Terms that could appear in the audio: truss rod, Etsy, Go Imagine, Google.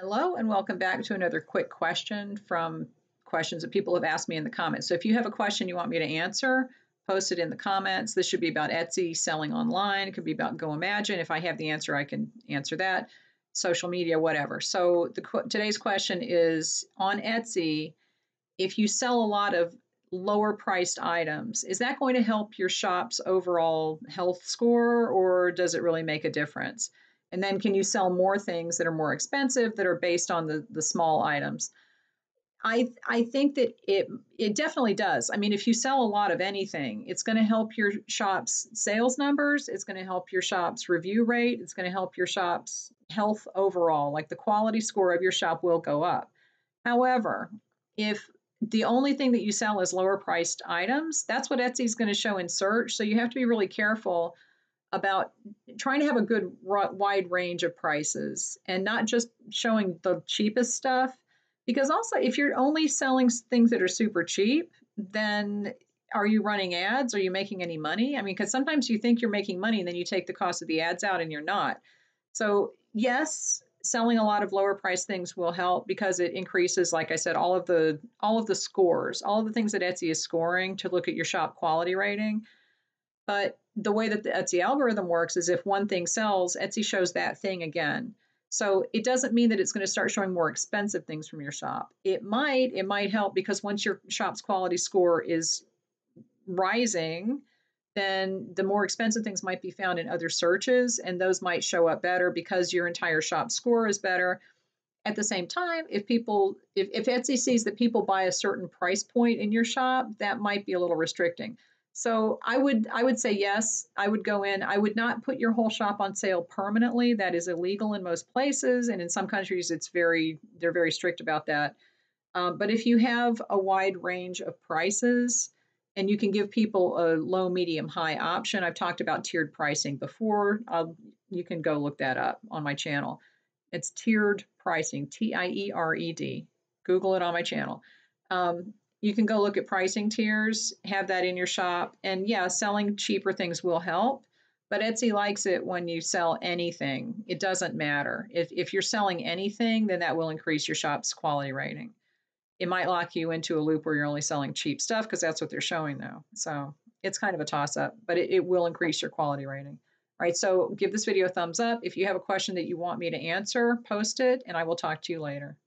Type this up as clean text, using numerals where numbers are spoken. Hello and welcome back to another quick question from questions that people have asked me in the comments. So if you have a question you want me to answer, post it in the comments. This should be about Etsy, selling online. It could be about Go Imagine. If I have the answer, I can answer that. Social media, whatever. So today's question is, on Etsy, if you sell a lot of lower priced items, is that going to help your shop's overall health score, or does it really make a difference? And then can you sell more things that are more expensive that are based on the small items? I think that it definitely does. I mean, if you sell a lot of anything, it's going to help your shop's sales numbers. It's going to help your shop's review rate. It's going to help your shop's health overall. Like, the quality score of your shop will go up. However, if the only thing that you sell is lower priced items, that's what Etsy is going to show in search. So you have to be really careful about trying to have a good wide range of prices and not just showing the cheapest stuff. Because also, if you're only selling things that are super cheap, then are you running ads? Are you making any money? I mean, because sometimes you think you're making money and then you take the cost of the ads out and you're not. So yes, selling a lot of lower priced things will help, because it increases, like I said, all of the scores, all of the things that Etsy is scoring to look at your shop quality rating. But the way that the Etsy algorithm works is, if one thing sells, Etsy shows that thing again. So it doesn't mean that it's going to start showing more expensive things from your shop. It might help, because once your shop's quality score is rising, then the more expensive things might be found in other searches, and those might show up better because your entire shop score is better. At the same time, if Etsy sees that people buy a certain price point in your shop, that might be a little restricting. So I would say yes, I would go in. I would not put your whole shop on sale permanently. That is illegal in most places, and in some countries they're very strict about that. But if you have a wide range of prices and you can give people a low, medium, high option, I've talked about tiered pricing before. You can go look that up on my channel. It's tiered pricing, T-I-E-R-E-D. Google it on my channel. You can go look at pricing tiers, have that in your shop. And yeah, selling cheaper things will help, but Etsy likes it when you sell anything. It doesn't matter. If you're selling anything, then that will increase your shop's quality rating. It might lock you into a loop where you're only selling cheap stuff, because that's what they're showing though. So it's kind of a toss up, but it will increase your quality rating. All right, so give this video a thumbs up. If you have a question that you want me to answer, post it, and I will talk to you later.